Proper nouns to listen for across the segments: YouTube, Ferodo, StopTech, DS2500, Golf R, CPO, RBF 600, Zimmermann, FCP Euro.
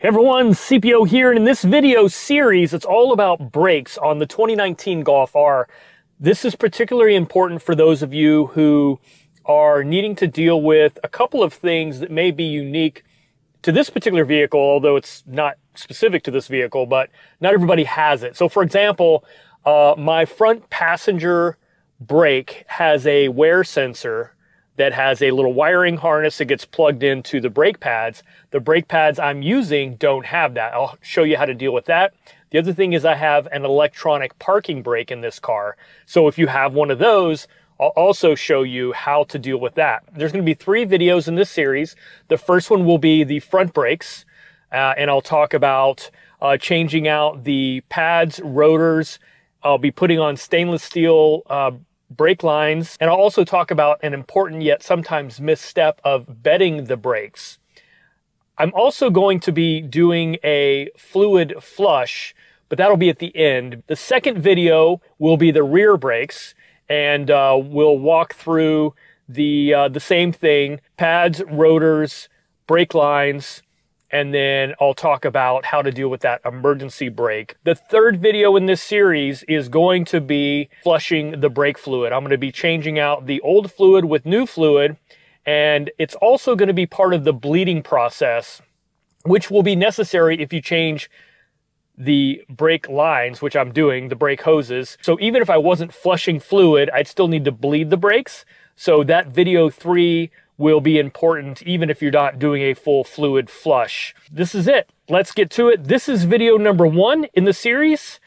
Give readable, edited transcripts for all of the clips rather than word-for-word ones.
Hey everyone, CPO here, and in this video series, it's all about brakes on the 2019 Golf R. This is particularly important for those of you who are needing to deal with a couple of things that may be unique to this particular vehicle, although it's not specific to this vehicle, but not everybody has it. So for example, my front passenger brake has a wear sensor that has a little wiring harness that gets plugged into the brake pads. The brake pads I'm using don't have that. I'll show you how to deal with that. The other thing is I have an electronic parking brake in this car. So if you have one of those, I'll also show you how to deal with that. There's gonna be three videos in this series. The first one will be the front brakes, and I'll talk about changing out the pads, rotors. I'll be putting on stainless steel brake lines, and I'll also talk about an important yet sometimes misstep of bedding the brakes. I'm also going to be doing a fluid flush, but that'll be at the end. The second video will be the rear brakes, and we'll walk through the same thing, pads, rotors, brake lines, and then I'll talk about how to deal with that emergency brake. The third video in this series is going to be flushing the brake fluid. I'm going to be changing out the old fluid with new fluid, and it's also going to be part of the bleeding process, which will be necessary if you change the brake lines, which I'm doing, the brake hoses. So even if I wasn't flushing fluid, I'd still need to bleed the brakes. So that video 3 will be important even if you're not doing a full fluid flush. This is it. Let's get to it. This is video number 1 in the series,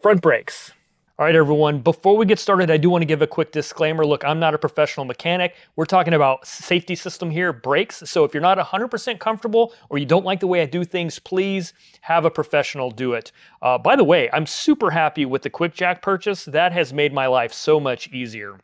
front brakes. All right, everyone, before we get started, I do want to give a quick disclaimer. Look, I'm not a professional mechanic. We're talking about safety system here, brakes. So if you're not 100% comfortable or you don't like the way I do things, please have a professional do it. By the way, I'm super happy with the Quick Jack purchase. That has made my life so much easier.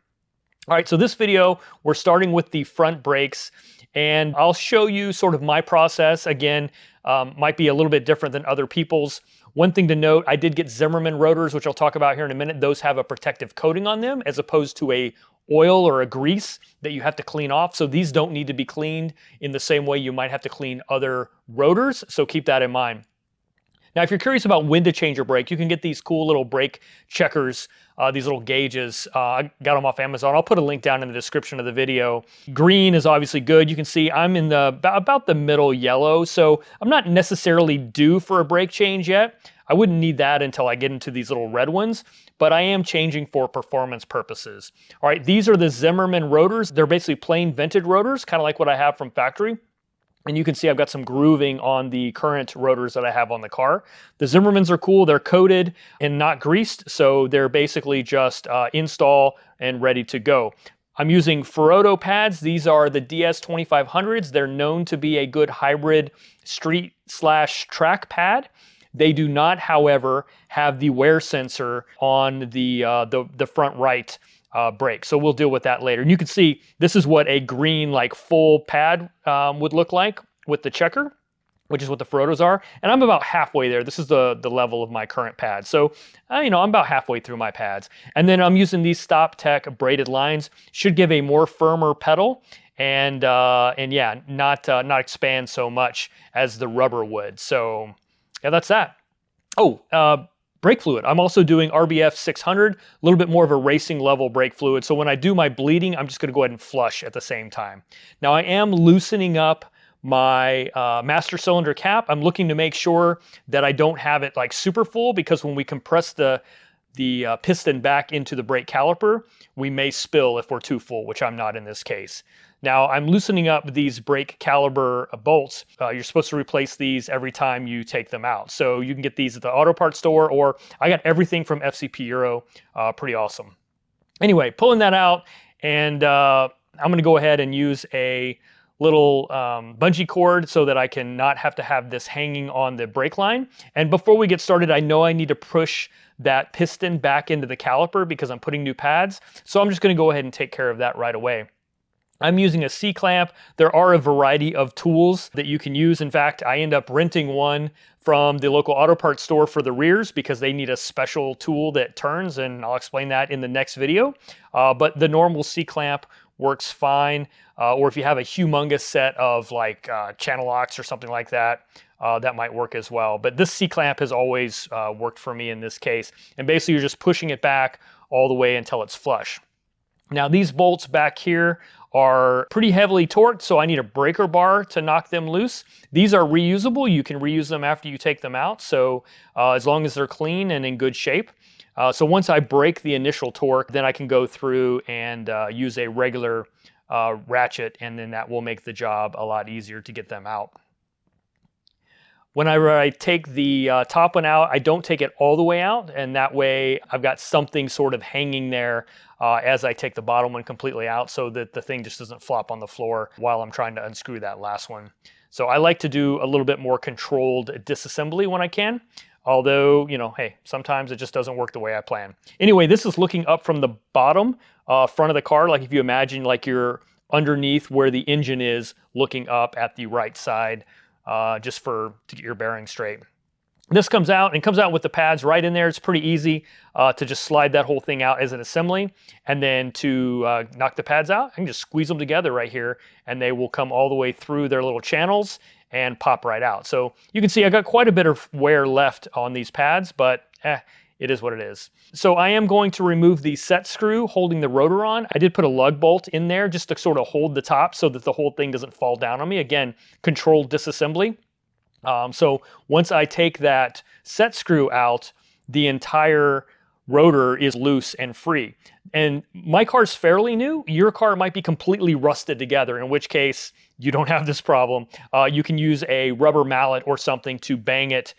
All right, so this video, we're starting with the front brakes, and I'll show you sort of my process. Again, might be a little bit different than other people's. One thing to note, I did get Zimmermann rotors, which I'll talk about here in a minute. Those have a protective coating on them as opposed to a oil or a grease that you have to clean off. So these don't need to be cleaned in the same way you might have to clean other rotors. So keep that in mind. Now, if you're curious about when to change your brake, you can get these cool little brake checkers, these little gauges. I got them off Amazon. I'll put a link down in the description of the video. Green is obviously good. You can see I'm in the about the middle yellow, so I'm not necessarily due for a brake change yet. I wouldn't need that until I get into these little red ones, but I am changing for performance purposes. All right, these are the Zimmermann rotors. They're basically plain vented rotors, kind of like what I have from factory. And you can see I've got some grooving on the current rotors that I have on the car. The Zimmermanns are cool. They're coated and not greased, so they're basically just install and ready to go. I'm using Ferodo pads. These are the DS2500s. They're known to be a good hybrid street/track pad. They do not, however, have the wear sensor on the front right brake. So we'll deal with that later. And you can see this is what a green, like full pad would look like with the checker, which is what the Ferodos are. And I'm about halfway there. This is the level of my current pad. So, you know, I'm about halfway through my pads. And then I'm using these StopTech braided lines. Should give a more firmer pedal and yeah, not expand so much as the rubber would. So yeah, that's that. Oh, brake fluid. I'm also doing RBF 600, a little bit more of a racing level brake fluid. So when I do my bleeding, I'm just going to go ahead and flush at the same time. Now I am loosening up my master cylinder cap. I'm looking to make sure that I don't have it like super full, because when we compress the piston back into the brake caliper, we may spill if we're too full, which I'm not in this case. Now I'm loosening up these brake caliper bolts. You're supposed to replace these every time you take them out. So you can get these at the auto parts store, or I got everything from FCP Euro, pretty awesome. Anyway, pulling that out, and I'm gonna go ahead and use a little bungee cord so that I can not have to have this hanging on the brake line. And before we get started, I know I need to push that piston back into the caliper because I'm putting new pads. So I'm just gonna go ahead and take care of that right away. I'm using a C-clamp. There are a variety of tools that you can use. In fact, I end up renting one from the local auto parts store for the rears because they need a special tool that turns, and I'll explain that in the next video. But the normal C-clamp works fine, or if you have a humongous set of like channel locks or something like that, that might work as well. But this C-clamp has always worked for me in this case. And basically you're just pushing it back all the way until it's flush. Now these bolts back here are pretty heavily torqued, so I need a breaker bar to knock them loose. These are reusable. You can reuse them after you take them out, so as long as they're clean and in good shape. So once I break the initial torque, then I can go through and use a regular ratchet, and then that will make the job a lot easier to get them out. Whenever I take the top one out, I don't take it all the way out, and that way I've got something sort of hanging there as I take the bottom one completely out, so that the thing just doesn't flop on the floor while I'm trying to unscrew that last one. So I like to do a little bit more controlled disassembly when I can, although, you know, hey, sometimes it just doesn't work the way I plan. Anyway, this is looking up from the bottom front of the car, like if you imagine like you're underneath where the engine is, looking up at the right side. Just to get your bearing straight. This comes out and comes out with the pads right in there. It's pretty easy to just slide that whole thing out as an assembly, and then to knock the pads out, I can just squeeze them together right here and they will come all the way through their little channels and pop right out. So you can see I got quite a bit of wear left on these pads, but it is what it is. So I am going to remove the set screw holding the rotor on. I did put a lug bolt in there just to sort of hold the top so that the whole thing doesn't fall down on me. Again, controlled disassembly. So once I take that set screw out, the entire rotor is loose and free. And my car's fairly new. Your car might be completely rusted together, in which case you don't have this problem. You can use a rubber mallet or something to bang it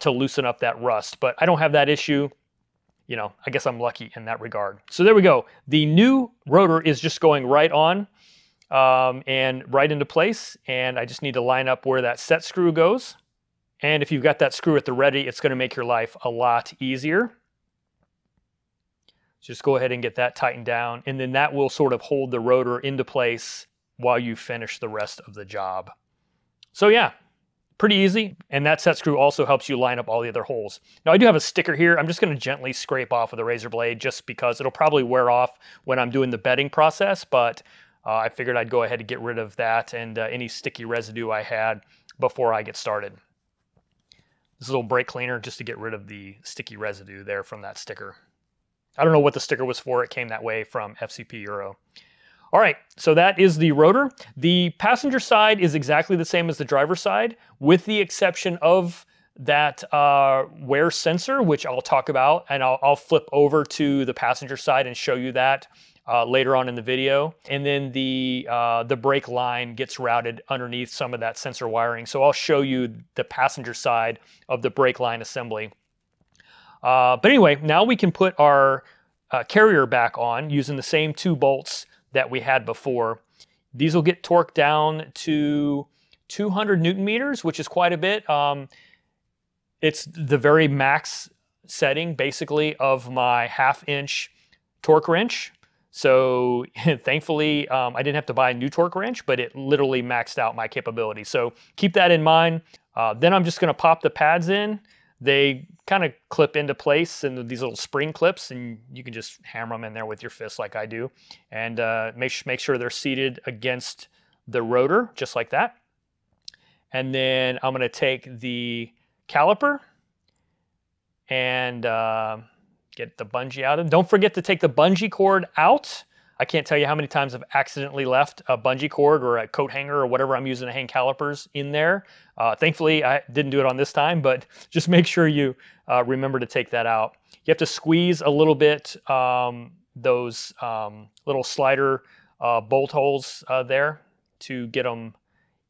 to loosen up that rust. But I don't have that issue. You know, I guess I'm lucky in that regard. So there we go. The new rotor is just going right on and right into place. And I just need to line up where that set screw goes. And if you've got that screw at the ready, it's going to make your life a lot easier. Just go ahead and get that tightened down, and then that will sort of hold the rotor into place while you finish the rest of the job. So yeah, pretty easy. And that set screw also helps you line up all the other holes. Now I do have a sticker here. I'm just going to gently scrape off with a razor blade just because it'll probably wear off when I'm doing the bedding process, but I figured I'd go ahead and get rid of that and any sticky residue I had before I get started. This little brake cleaner just to get rid of the sticky residue there from that sticker. I don't know what the sticker was for. It came that way from FCP Euro. All right, so that is the rotor. The passenger side is exactly the same as the driver's side, with the exception of that wear sensor, which I'll talk about, and I'll flip over to the passenger side and show you that later on in the video. And then the brake line gets routed underneath some of that sensor wiring. So I'll show you the passenger side of the brake line assembly. But anyway, now we can put our carrier back on using the same two bolts that we had before. These will get torqued down to 200 newton meters, which is quite a bit. It's the very max setting, basically, of my half-inch torque wrench. So thankfully, I didn't have to buy a new torque wrench, but it literally maxed out my capability. So keep that in mind. Then I'm just going to pop the pads in. They kind of clip into place, and these little spring clips, and you can just hammer them in there with your fist like I do, and make sure they're seated against the rotor, just like that. And then I'm going to take the caliper and get the bungee out of it. Don't forget to take the bungee cord out. I can't tell you how many times I've accidentally left a bungee cord or a coat hanger or whatever I'm using to hang calipers in there. Thankfully, I didn't do it on this time, but just make sure you remember to take that out. You have to squeeze a little bit those little slider bolt holes there to get them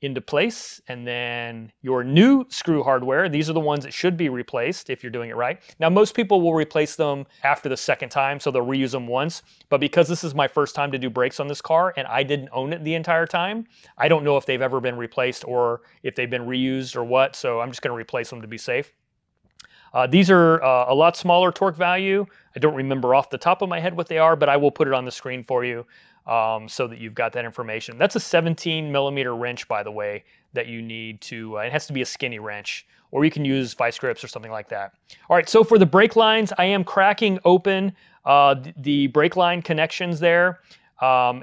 into place. And then your new screw hardware, these are the ones that should be replaced if you're doing it right. Now, most people will replace them after the second time, so they'll reuse them once. But because this is my first time to do brakes on this car and I didn't own it the entire time, I don't know if they've ever been replaced or if they've been reused or what, so I'm just going to replace them to be safe. These are a lot smaller torque value. I don't remember off the top of my head what they are, but I will put it on the screen for you so that you've got that information. That's a 17 millimeter wrench, by the way, that you need to, it has to be a skinny wrench, or you can use vice grips or something like that. All right, so for the brake lines, I am cracking open the brake line connections there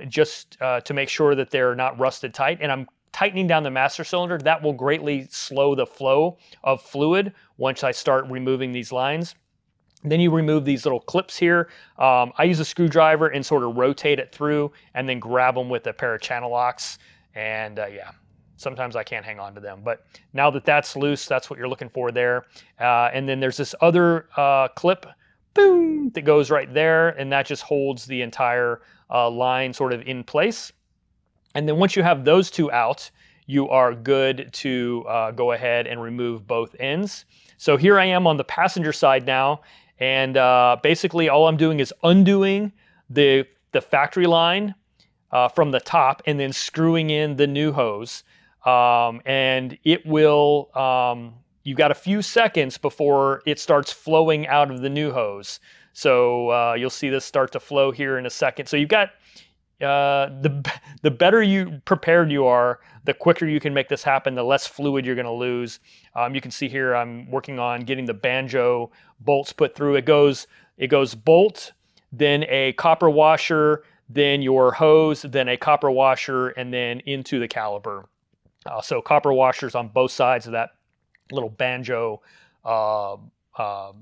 just to make sure that they're not rusted tight, and I'm tightening down the master cylinder, that will greatly slow the flow of fluid once I start removing these lines. Then you remove these little clips here. I use a screwdriver and sort of rotate it through and then grab them with a pair of channel locks. And yeah, sometimes I can't hang on to them. But now that that's loose, that's what you're looking for there. And then there's this other clip, boom, that goes right there. And that just holds the entire line sort of in place. And then once you have those two out, you are good to go ahead and remove both ends. So here I am on the passenger side now. And basically all I'm doing is undoing the factory line from the top and then screwing in the new hose. And it will, you've got a few seconds before it starts flowing out of the new hose. So you'll see this start to flow here in a second. So you've got, the better you prepared you are, the quicker you can make this happen, the less fluid you're going to lose. You can see here I'm working on getting the banjo bolts put through. It goes bolt, then a copper washer, then your hose, then a copper washer, and then into the caliper. So copper washers on both sides of that little banjo bolt hole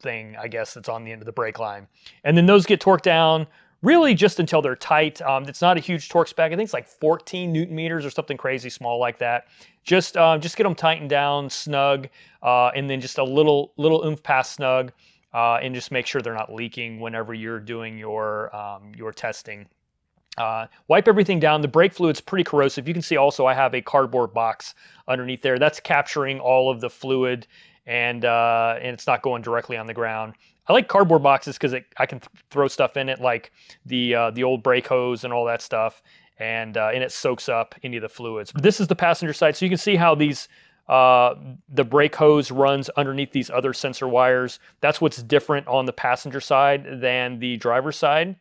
thing, I guess, that's on the end of the brake line. And then those get torqued down really just until they're tight. It's not a huge torque spec. I think it's like 14 Newton meters or something crazy small like that. Just get them tightened down, snug, and then just a little oomph past snug, and just make sure they're not leaking whenever you're doing your testing. Wipe everything down. The brake fluid's pretty corrosive. You can see also I have a cardboard box underneath there. That's capturing all of the fluid, and it's not going directly on the ground. I like cardboard boxes because I can throw stuff in it, like the old brake hose and all that stuff, and it soaks up any of the fluids. This is the passenger side, so you can see how these the brake hose runs underneath these other sensor wires. That's what's different on the passenger side than the driver's side.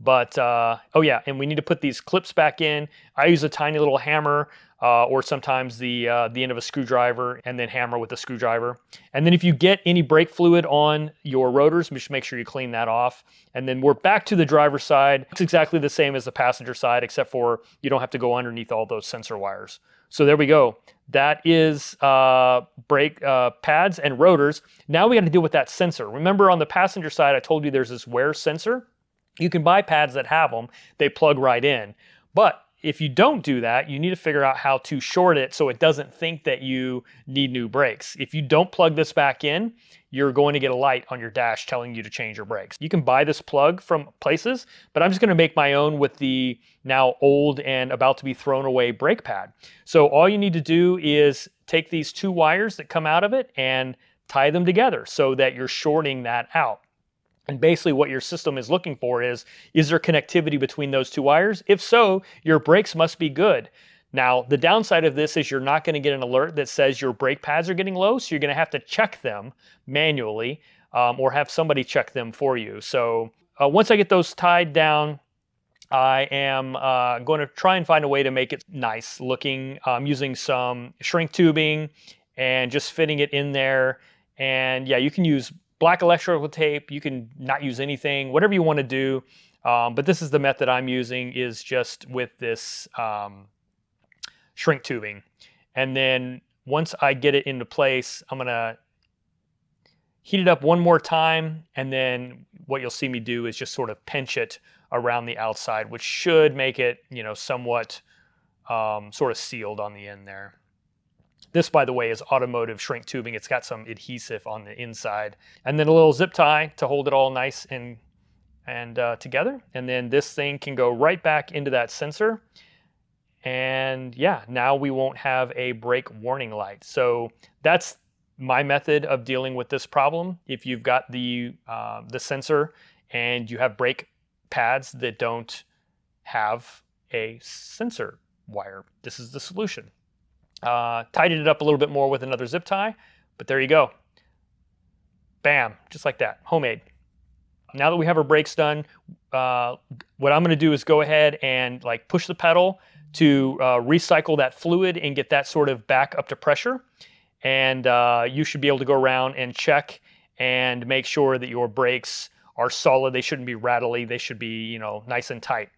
But oh yeah, and we need to put these clips back in. I use a tiny little hammer, or sometimes the end of a screwdriver, and then hammer with a screwdriver. And then if you get any brake fluid on your rotors, just make sure you clean that off. And then we're back to the driver's side. It's exactly the same as the passenger side, except for you don't have to go underneath all those sensor wires. So there we go. That is brake pads and rotors. Now we got to deal with that sensor. Remember on the passenger side, I told you there's this wear sensor. You can buy pads that have them, they plug right in. But if you don't do that, you need to figure out how to short it so it doesn't think that you need new brakes. If you don't plug this back in, you're going to get a light on your dash telling you to change your brakes. You can buy this plug from places, but I'm just gonna make my own with the now old and about to be thrown away brake pad. So all you need to do is take these two wires that come out of it and tie them together so that you're shorting that out. And basically what your system is looking for is there connectivity between those two wires? If so, your brakes must be good. Now, the downside of this is you're not going to get an alert that says your brake pads are getting low, so you're going to have to check them manually, or have somebody check them for you. So once I get those tied down, I am going to try and find a way to make it nice looking, using some shrink tubing and just fitting it in there. And yeah, you can use black electrical tape, you can not use anything, whatever you want to do. But this is the method I'm using, is just with this shrink tubing. And then once I get it into place, I'm gonna heat it up one more time. And then what you'll see me do is just sort of pinch it around the outside, which should make it, you know, somewhat sort of sealed on the end there. This, by the way, is automotive shrink tubing. It's got some adhesive on the inside. And then a little zip tie to hold it all nice and together. And then this thing can go right back into that sensor. And yeah, now we won't have a brake warning light. So that's my method of dealing with this problem. If you've got the sensor and you have brake pads that don't have a sensor wire, this is the solution. Tidied it up a little bit more with another zip tie, but there you go. Bam, just like that, homemade. Now that we have our brakes done, what I'm gonna do is go ahead and like push the pedal to recycle that fluid and get that sort of back up to pressure. And you should be able to go around and check and make sure that your brakes are solid. They shouldn't be rattly. They should be, you know, nice and tight.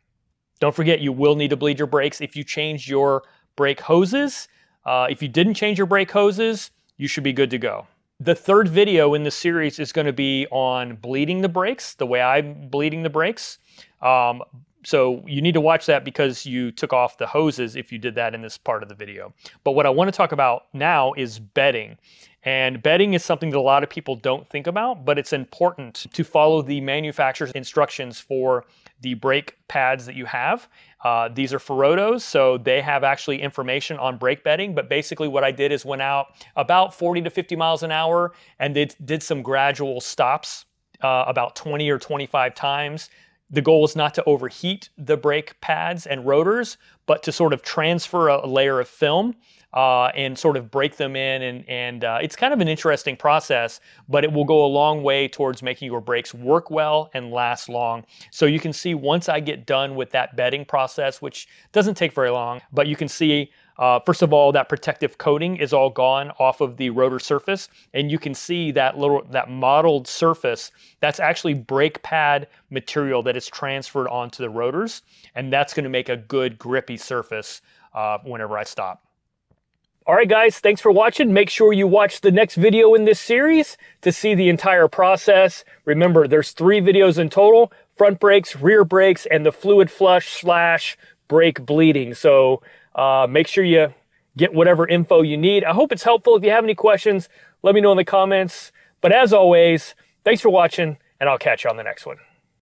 Don't forget, you will need to bleed your brakes if you change your brake hoses. If you didn't change your brake hoses, you should be good to go. The third video in the series is going to be on bleeding the brakes, the way I'm bleeding the brakes. So you need to watch that because you took off the hoses if you did that in this part of the video. But what I want to talk about now is bedding. And bedding is something that a lot of people don't think about, but it's important to follow the manufacturer's instructions for the brake pads that you have. These are Ferodos, so they have actually information on brake bedding, but basically what I did is went out about 40 to 50 miles an hour and did some gradual stops about 20 or 25 times. The goal is not to overheat the brake pads and rotors, but to sort of transfer a layer of film and sort of break them in. And it's kind of an interesting process, but it will go a long way towards making your brakes work well and last long. So you can see once I get done with that bedding process, which doesn't take very long, but you can see, first of all, that protective coating is all gone off of the rotor surface, and you can see that mottled surface, that's actually brake pad material that is transferred onto the rotors, and that's going to make a good grippy surface whenever I stop. All right, guys, thanks for watching. Make sure you watch the next video in this series to see the entire process. Remember, there's 3 videos in total: front brakes, rear brakes, and the fluid flush / brake bleeding. So make sure you get whatever info you need. I hope it's helpful. If you have any questions, let me know in the comments. But as always, thanks for watching, and I'll catch you on the next one.